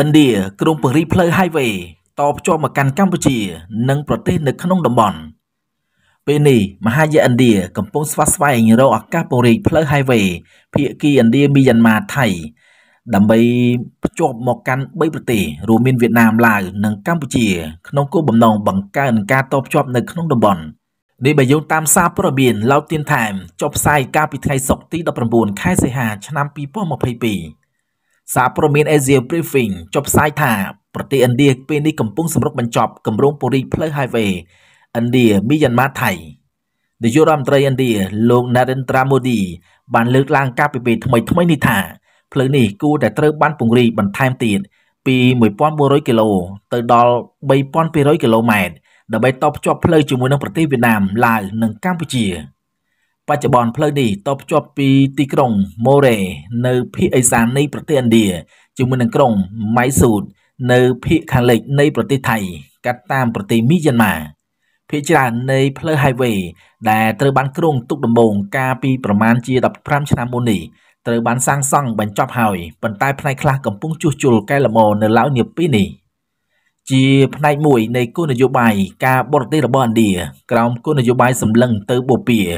อินเดียกรุงปรีเพลย์ไฮเวย์ต่อจอมากันกัมพูชีนังประเทศในขนมดำบอนเป็นนี่มหายาอินเดียกำปงสวัสดิ์ไว้เราอากาปรีเพลย์ไฮเวย์เพียกีอินเดียมียันมาไทยดำไปจบมากันใบประเทศรวมมีเวียดนามลาวนังกัมพูชีขนมกูบำนองบังการกาตอบจอบในขนมดำบอนในใบยงตามซาปราบินเราเตียนไทม์จบไซกาปิไทยศกที่ดับประมูลค่ายเสียหายชนะปีป้อมมาปีสาประเมินเอเชียบริฟิงจบสายถาประเทศอินเดียเป็นในกำปงสำรบรรจบกำรงปรีเพลย์ไฮเวย์อินเดียมียันมาไทยในยุโรปตะวันอินเดียลงนาเรนทราโมดีบันเลือกลางกาปิเปทำไมทำไมนิถาเพลนี่กูแต่เติบ้านปุงรีบันไทม์ตีนปีหมื่นป้อนบัวร้อยกิโลเติดอลใบป้อนไปร้อยกิโลเมตรเดาใบตอบจบเพลย์จมูกนังประเทศเวียดนามลาวนังกัมพูชีปัจจุบันเพลย์นี้ตอบจบปีตีกรงโมเรในพิเอซานในประเทศอินเดียจมูกนังกรงไม้สูตรในพิคาเล็กในประเทศไทยกัตตามประเทศมิยันมาพิจารณาในเพลย์ไฮเวย์แต่เตอร์บันกรุงตุกดำบงกาปีประมาณจีดับพรามชนามุนีเตอร์บันสร้างซ่องบรรจบหอยบรรใต้พลายคลากับปุ้งจูจูแกลโมในลาวเนียปีนี้จีพนัยมวยในกู้นโยบายกาบรเตระบอนเดียกล่าวกู้นโยบายสำลังเตอร์โบเปีย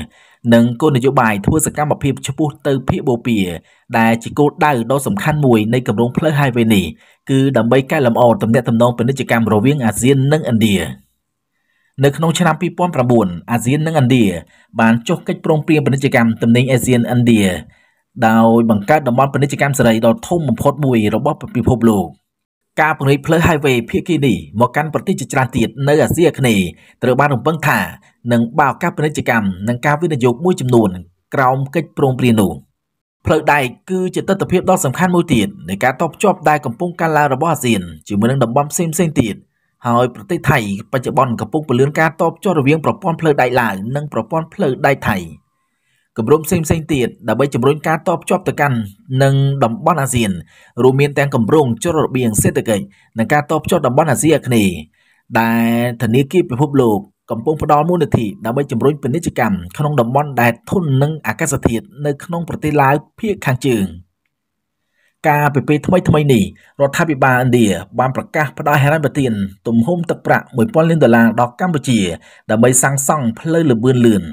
หนึ่งกู้นโยบายทวสกรรมอภิชพูเตอร์พิโบเปียได้จีกู้ได้ดอสำคัญมวยในกำลังเพลย์ไฮเวย์นี้คือดำใบแก้ลำอตำแหน่งตำนองเป็นนิจกรรมระเวียงอาเซียนนั่งอินเดียในขนมชนะปีป้อมประบุนอาเซียนนั่งอินเดียบานจกกัดโปร่งเปลี่ยนเป็นนิจกรรมตำแหน่งอาเซียนอินเดียดาวบังการดำบอลเป็นนิจกรรมสลายดอทุ่มพดมวยระบบปีพบโลกกาปริเพลย์ไฮเวย์เพียกีดีมอกันปฏิจจารติดในอาเซียนนี้ตระบานของปังถาหนึ่งบ่าวกาปนิจกรรมหนึ่งกาวินโยกมุ่ยจำนวนกล่าวเกิดโปร่งเปลี่ยนหนูเพลย์ใดคือจิตตะเพียบดอกสำคัญมุ่ยติดในการตอบจอบได้กับปุ้งการลาระบอสินจึงมือหนึ่งดำบ่มเส้นติดหอยประเทศไทยปัจจุบันกับปุ้งเปลือนการตอบจอบระเวียงปรปอนเพลย์ใดหลายหนึ่งปรปอนเพลย์ใดไทยกับรวมเส้นติดดับไปจำนวนการตอบจอบต่อกันหนึ่งดำบอลอาเซียนรูมีนแตงกับรวมจรดเบียงเศรษฐกิจหนึ่งการตอบจอบดำบอลอาเซียนนี้ได้ทันนี้กีบไปพบโลกกับปงพดอมูลนิธิดับไปจำนวนเป็นนิจกรรมขนมดำบอลได้ทุนหนึ่งอากาศเสถียรในขนมประเทศลาวเพียงคางจึงการไปทำไมนี่รัฐบาลอินเดียบางประกาศพดอแฮร์รี่บัตตินตุ่มโฮมตะประมวยป้อนเล่นดอลลาร์ดอกกัมพูชีดับไปสั่งเพลย์หรือเบือนเลื่อน